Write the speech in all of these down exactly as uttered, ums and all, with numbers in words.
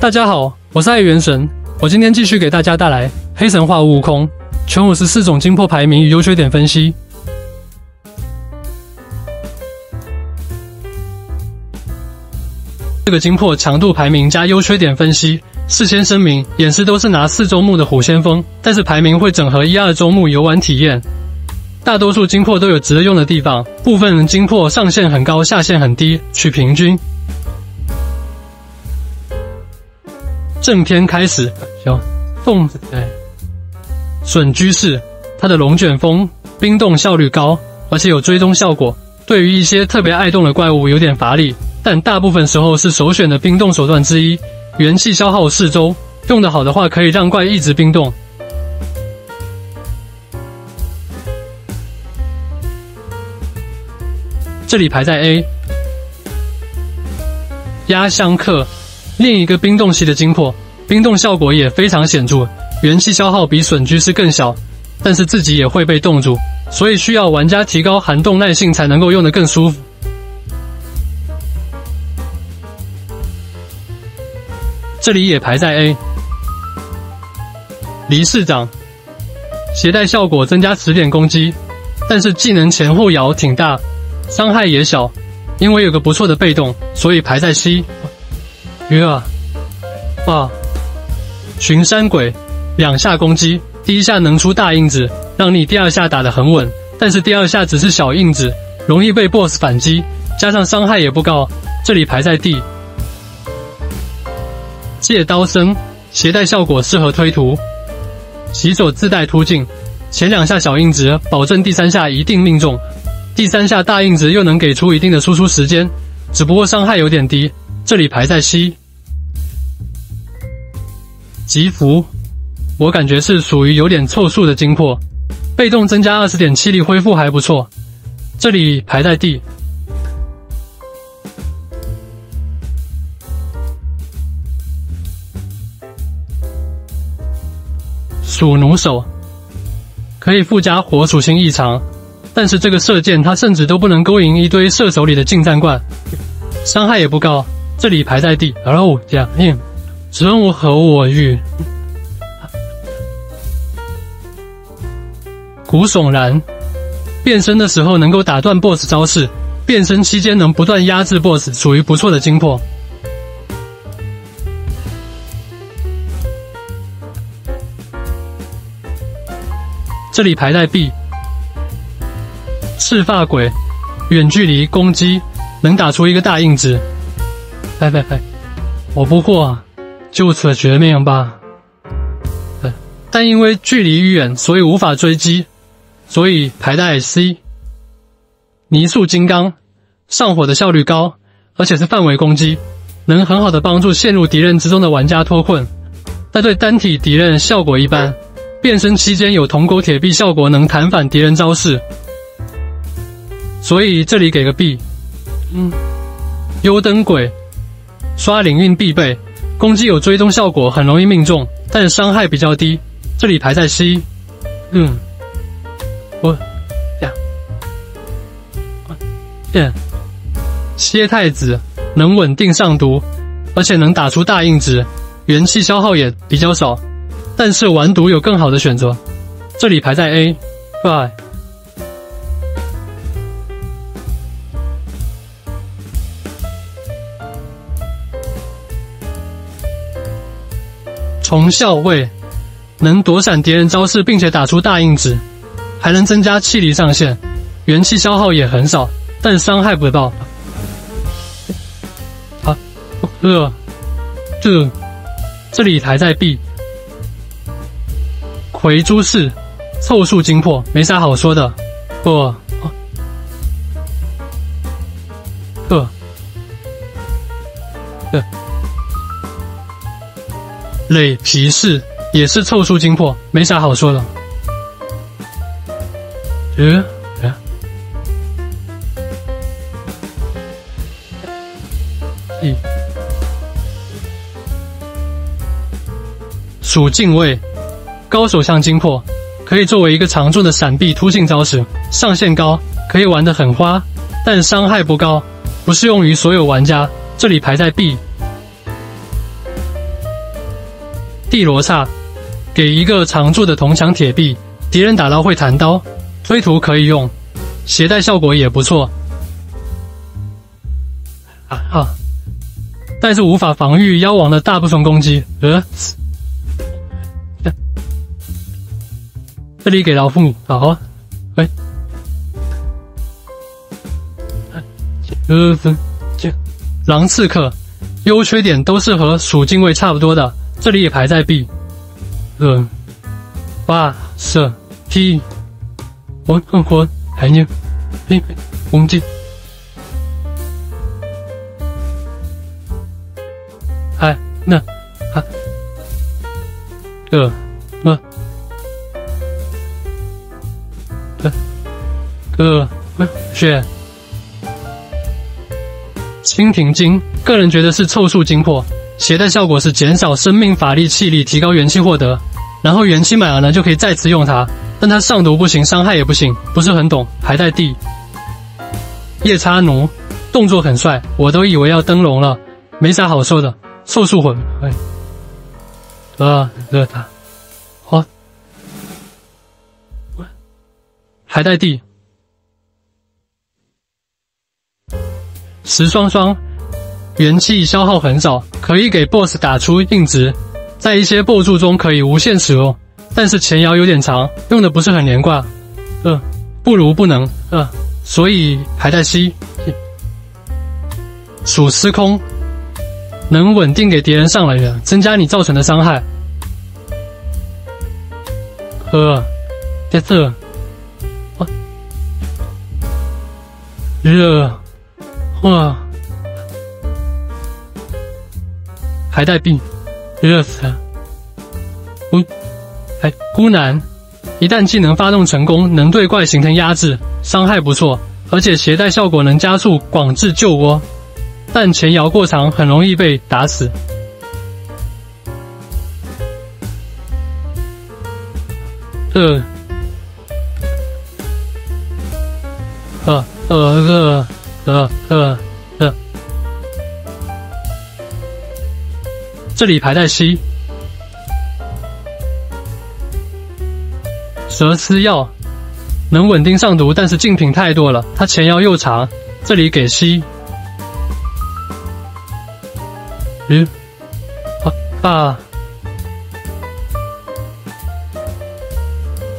大家好，我是爱元神，我今天继续给大家带来《黑神话：悟悟空》全五十四种精魄排名与优缺点分析。这个精魄强度排名加优缺点分析，事先声明，演示都是拿四周目的虎先锋，但是排名会整合一二周目游玩体验。大多数精魄都有值得用的地方，部分人精魄上限很高，下限很低，取平均。 正片开始，小洞子对，笋居士，他的龙卷风冰冻效率高，而且有追踪效果。对于一些特别爱动的怪物有点乏力，但大部分时候是首选的冰冻手段之一。元气消耗四周，用得好的话可以让怪一直冰冻。这里排在 A， 压相克。 另一个冰冻系的精魄，冰冻效果也非常显著，元气消耗比笋居士更小，但是自己也会被冻住，所以需要玩家提高寒冻耐性才能够用得更舒服。这里也排在 A。黎市长，携带效果增加十点攻击，但是技能前后摇挺大，伤害也小，因为有个不错的被动，所以排在 C。 鱼啊，哇！巡山鬼两下攻击，第一下能出大印子，让你第二下打得很稳，但是第二下只是小印子，容易被 B O S S 反击，加上伤害也不高，这里排在 D。借刀僧携带效果适合推图，洗手自带突进，前两下小印子保证第三下一定命中，第三下大印子又能给出一定的输出时间，只不过伤害有点低。 这里排在 C。吉福，我感觉是属于有点凑数的精魄，被动增加 二十点七 力恢复还不错，这里排在 D。鼠弩手可以附加火属性异常，但是这个射箭它甚至都不能勾引一堆射手里的近战怪，伤害也不高。 这里排在第二五甲片，人无和我欲。古悚然，变身的时候能够打断 B O S S 招式，变身期间能不断压制 B O S S， 属于不错的精魄。这里排在 B。赤发鬼，远距离攻击能打出一个大印子。 拜拜拜，我不过就此绝命吧。但因为距离远，所以无法追击，所以排在 C。泥塑金刚上火的效率高，而且是范围攻击，能很好的帮助陷入敌人之中的玩家脱困。但对单体敌人效果一般，变身期间有铜狗铁臂效果能弹反敌人招式，所以这里给个 B。嗯，幽灯鬼。 刷灵运必备，攻击有追踪效果，很容易命中，但是伤害比较低。这里排在 C。嗯，我呀，变蝎太子能稳定上毒，而且能打出大印子，元气消耗也比较少，但是玩毒有更好的选择。这里排在 A。Bye。 重校尉能躲闪敌人招式，并且打出大印子，还能增加气力上限，元气消耗也很少，但伤害不到。啊，呃，这这里还在 B。魁珠式凑数精魄，没啥好说的。不，呃，呃。 垒皮士也是凑数精魄，没啥好说的。嗯、呃，一、呃，属敬畏，高手向精魄，可以作为一个常驻的闪避突进招式，上限高，可以玩得很花，但伤害不高，不适用于所有玩家。这里排在 B。地罗刹，给一个常驻的铜墙铁壁，敌人打到会弹刀，推图可以用，携带效果也不错。啊啊！但是无法防御妖王的大部分攻击。呃，这里给老父母好、啊。哎，呃，这狼刺客。 优缺点都是和属敬畏差不多的，这里也排在 B。嗯，八射 P， 魂混魂还有 P 攻击。哎，那啊，呃，呃，呃，呃，血。 蜻蜓精，个人觉得是凑数精魄，携带效果是减少生命、法力、气力，提高元气获得。然后元气满了呢，就可以再次用它，但它上毒不行，伤害也不行，不是很懂，还带 D。夜叉奴，动作很帅，我都以为要灯笼了，没啥好说的。凑数魂，哎，啊，热他，好，还带 D。 石双双，元气消耗很少，可以给 B O S S 打出硬直，在一些BOSS中可以无限使用，但是前摇有点长，用的不是很连贯，呃，不如不能，呃，所以还在 C。属司空，能稳定给敌人上来人，增加你造成的伤害。呃，这次，我，热。 哇，还带病，热死了！嗯，还孤男，一旦技能发动成功，能对怪形成压制，伤害不错，而且携带效果能加速广至旧窝，但前摇过长，很容易被打死。呃，呃呃呃。 呃呃呃，这里排在 C。蛇丝药能稳定上毒，但是竞品太多了，它前摇又长，这里给 C。嗯，啊啊！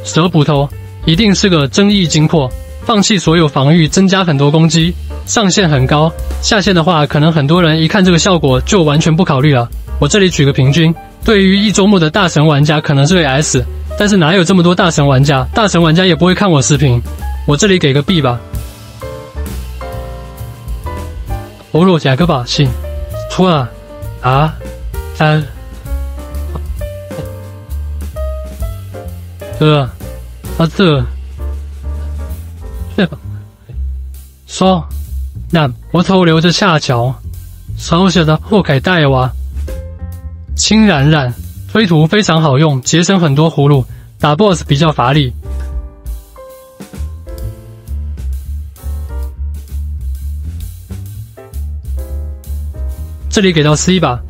蛇捕头一定是个争议精魄，放弃所有防御，增加很多攻击。 上限很高，下限的话，可能很多人一看这个效果就完全不考虑了。我这里举个平均，对于一周目的大神玩家可能是个 S， 但是哪有这么多大神玩家？大神玩家也不会看我视频，我这里给个 B 吧。欧罗加个把戏，错啊啊三呃啊这这吧说。 那我头留着下脚，手写的后改带娃。轻冉冉推图非常好用，节省很多葫芦，打 B O S S 比较乏力。这里给到 C 吧。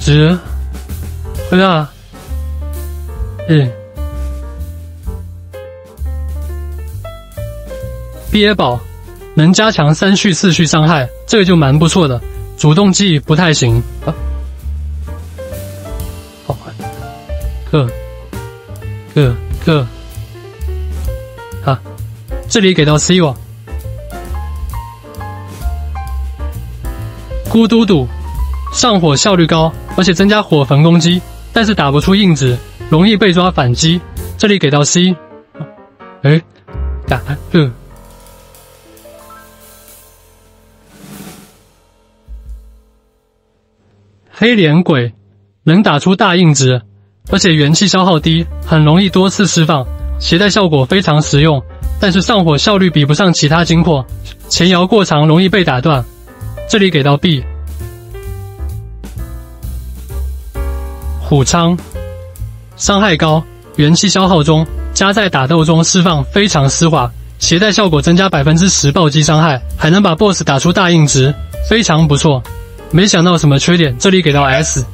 值，对啊，嗯。 憋宝能加强三续四续伤害，这个就蛮不错的。主动技不太行啊。好，个个个啊，这里给到 C 哦。咕嘟嘟上火效率高，而且增加火焚攻击，但是打不出硬直，容易被抓反击。这里给到 C。哎，打嗯。 黑脸鬼能打出大硬直，而且元气消耗低，很容易多次释放，携带效果非常实用。但是上火效率比不上其他精魄，前摇过长容易被打断。这里给到 B。虎仓伤害高，元气消耗中，加在打斗中释放非常丝滑，携带效果增加 百分之十 暴击伤害，还能把 B O S S 打出大硬直，非常不错。没想到什么缺点，这里给到 S。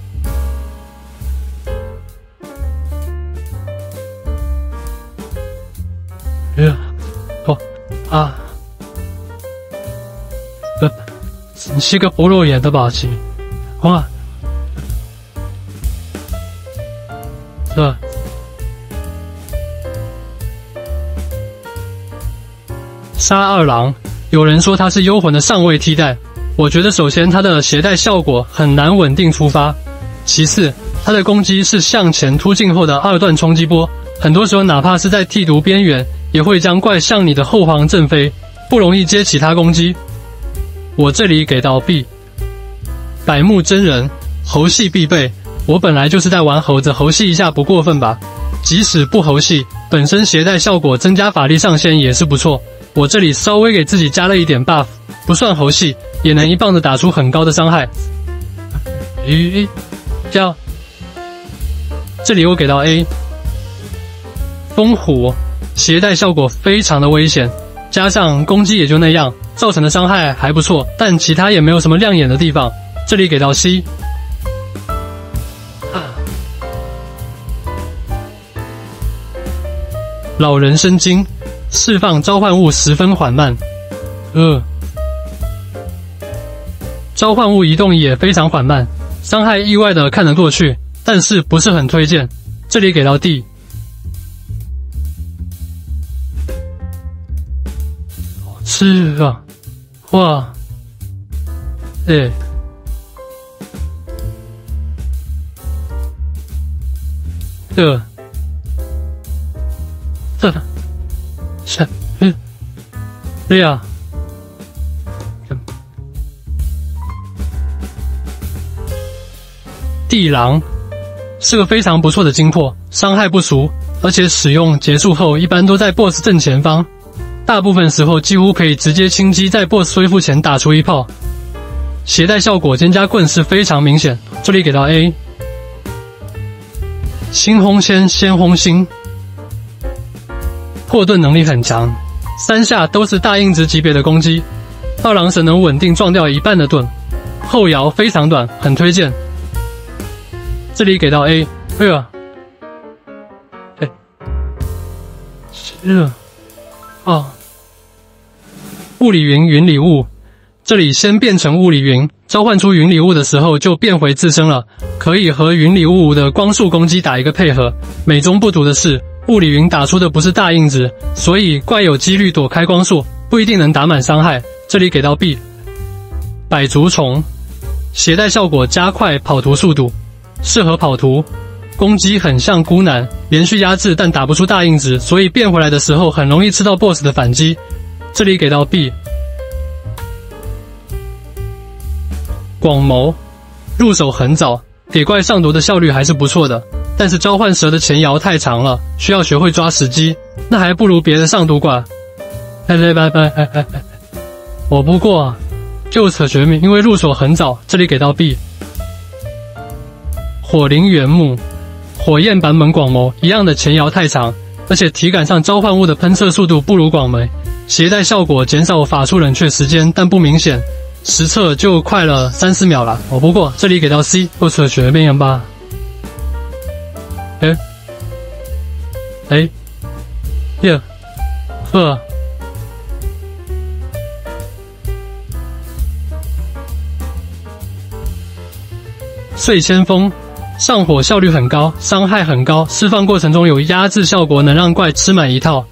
呃，哦，啊，呃，你是个不入眼的把戏，哇，这，杀二郎，有人说他是幽魂的上位替代，我觉得首先他的携带效果很难稳定出发，其次他的攻击是向前突进后的二段冲击波，很多时候哪怕是在剃毒边缘。 也会将怪向你的后方震飞，不容易接其他攻击。我这里给到 B。百目真人，猴戏必备。我本来就是在玩猴子，猴戏一下不过分吧？即使不猴戏，本身携带效果增加法力上限也是不错。我这里稍微给自己加了一点 buff， 不算猴戏，也能一棒子打出很高的伤害。咦，这样，这里我给到 A。风虎。 携带效果非常的危险，加上攻击也就那样，造成的伤害还不错，但其他也没有什么亮眼的地方。这里给到 C。啊、老人生精，释放召唤物十分缓慢，呃，召唤物移动也非常缓慢，伤害意外的看得过去，但是不是很推荐。这里给到 D。 是啊，哇，哎，这，这，是，嗯，对呀，地狼是个非常不错的精魄，伤害不俗，而且使用结束后一般都在 B O S S 正前方。 大部分时候几乎可以直接轻击，在 B O S S 恢复前打出一炮，携带效果肩加棍是非常明显。这里给到 A。新轰仙先轰星，破盾能力很强，三下都是大硬直级别的攻击，二郎神能稳定撞掉一半的盾，后摇非常短，很推荐。这里给到 A。哎呀，哎，是啊。 哦，物理云云里雾，这里先变成物理云，召唤出云里雾的时候就变回自身了，可以和云里雾的光速攻击打一个配合。美中不足的是，物理云打出的不是大硬直，所以怪有几率躲开光速，不一定能打满伤害。这里给到 B。百足虫，携带效果加快跑图速度，适合跑图。 攻击很像孤男，连续压制但打不出大硬直，所以变回来的时候很容易吃到 B O S S 的反击。这里给到 B。广谋，入手很早，给怪上毒的效率还是不错的，但是召唤蛇的前摇太长了，需要学会抓时机，那还不如别的上毒怪。哎哎哎哎哎哎！我不过就扯绝命，因为入手很早。这里给到 B。火灵原木。 火焰版本广谋一样的前摇太长，而且体感上召唤物的喷射速度不如广门，携带效果减少法术冷却时间，但不明显，实测就快了三四秒了。哦，不过这里给到 C， 又扯绝命吧。哎，哎，耶，呵，碎千风。 上火效率很高，伤害很高，释放过程中有压制效果，能让怪吃满一套。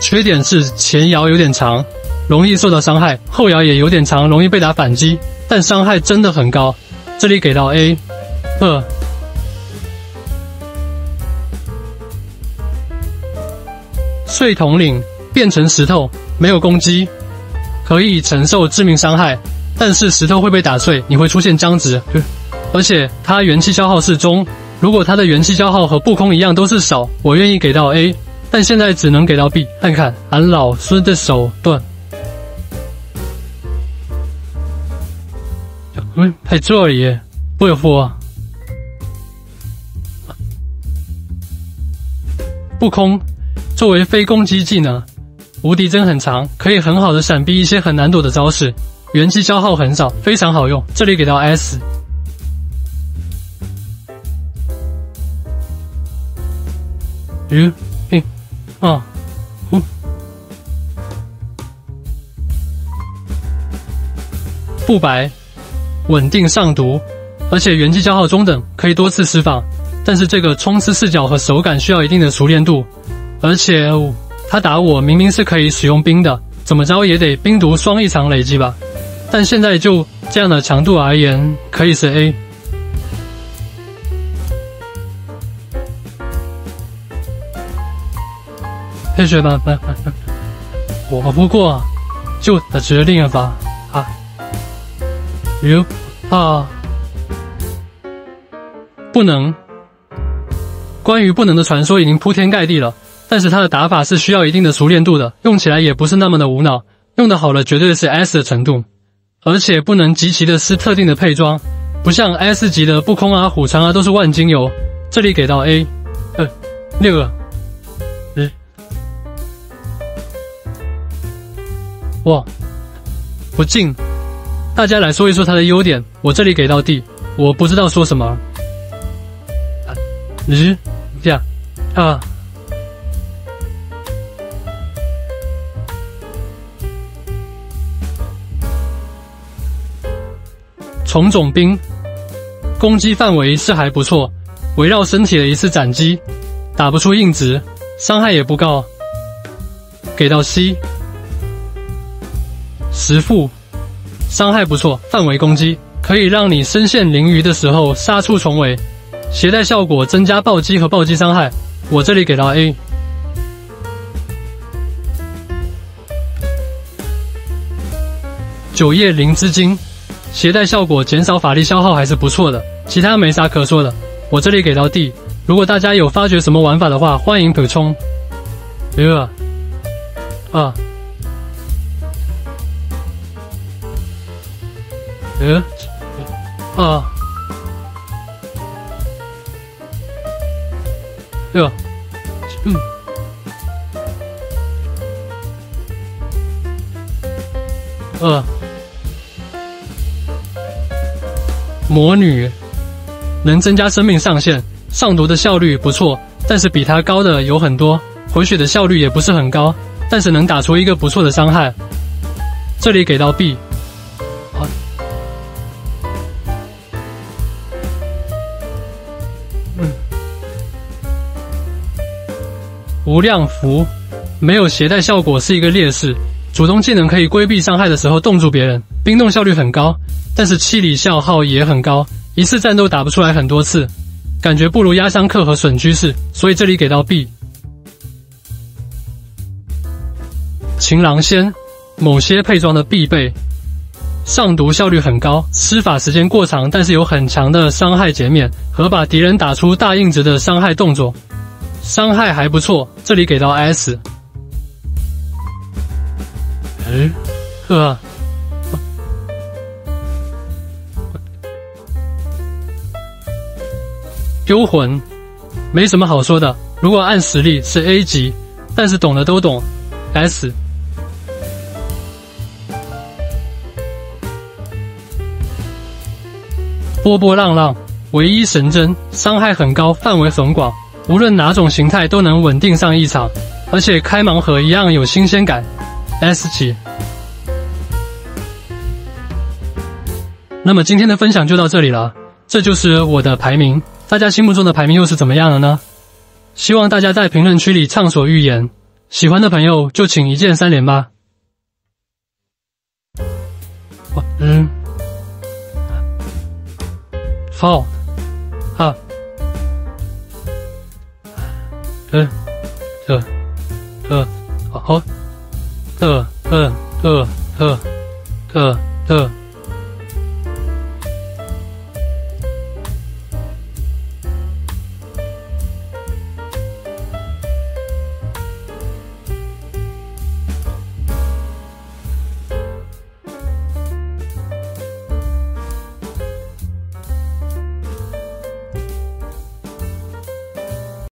缺点是前摇有点长，容易受到伤害；后摇也有点长，容易被打反击，但伤害真的很高。这里给到 A。二。碎铜铃变成石头，没有攻击，可以承受致命伤害，但是石头会被打碎，你会出现僵直。 而且它元气消耗适中，如果它的元气消耗和不空一样都是少，我愿意给到 A， 但现在只能给到 B。看看俺老孙的手段，嗯，太这里不有货，不空作为非攻击技能，无敌针很长，可以很好的闪避一些很难躲的招式，元气消耗很少，非常好用。这里给到 S。 鱼，嘿，啊，呼，不白，稳定上毒，而且元气消耗中等，可以多次施放。但是这个冲刺视角和手感需要一定的熟练度，而且他打我明明是可以使用冰的，怎么着也得冰毒双异常累积吧。但现在就这样的强度而言，可以是 A。 配血吧，吧吧吧我不过就打指令了吧啊！哟啊，不能。关于不能的传说已经铺天盖地了，但是它的打法是需要一定的熟练度的，用起来也不是那么的无脑，用的好了绝对是 S 的程度，而且不能集齐的是特定的配装，不像 S 级的不空啊、虎长啊都是万金油。这里给到 A， 呃，六个。 哇，不进。大家来说一说它的优点，我这里给到 D， 我不知道说什么。日、啊，呀，啊，重种兵，攻击范围是还不错，围绕身体的一次斩击，打不出硬直，伤害也不高，给到 C。 石腹，伤害不错，范围攻击可以让你身陷囹圄的时候杀出重围，携带效果增加暴击和暴击伤害，我这里给到 A。九叶灵之精，携带效果减少法力消耗还是不错的，其他没啥可说的，我这里给到 D。如果大家有发掘什么玩法的话，欢迎补充。呃，啊。 呃，啊，对吧？嗯，呃，魔女能增加生命上限，上毒的效率不错，但是比它高的有很多，回血的效率也不是很高，但是能打出一个不错的伤害。这里给到 B。 无量符，没有携带效果是一个劣势。主动技能可以规避伤害的时候冻住别人，冰冻效率很高，但是气力消耗也很高，一次战斗打不出来很多次，感觉不如压相克和损居士，所以这里给到 B。情郎仙，某些配装的必备，上毒效率很高，施法时间过长，但是有很强的伤害减免和把敌人打出大硬直的伤害动作。 伤害还不错，这里给到 S。哎，呵，幽魂，没什么好说的。如果按实力是 A 级，但是懂的都懂。S。波波浪浪，唯一神针，伤害很高，范围很广。 无论哪种形态都能稳定上一场，而且开盲盒一样有新鲜感。S 级。那么今天的分享就到这里了，这就是我的排名。大家心目中的排名又是怎么样的呢？希望大家在评论区里畅所欲言。喜欢的朋友就请一键三连吧。嗯，好，啊。 呃，呃，呃，好，呃，呃，呃，呃，呃，呃。